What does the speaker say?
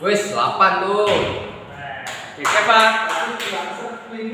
Wes 8 tuh. Oke, Pak.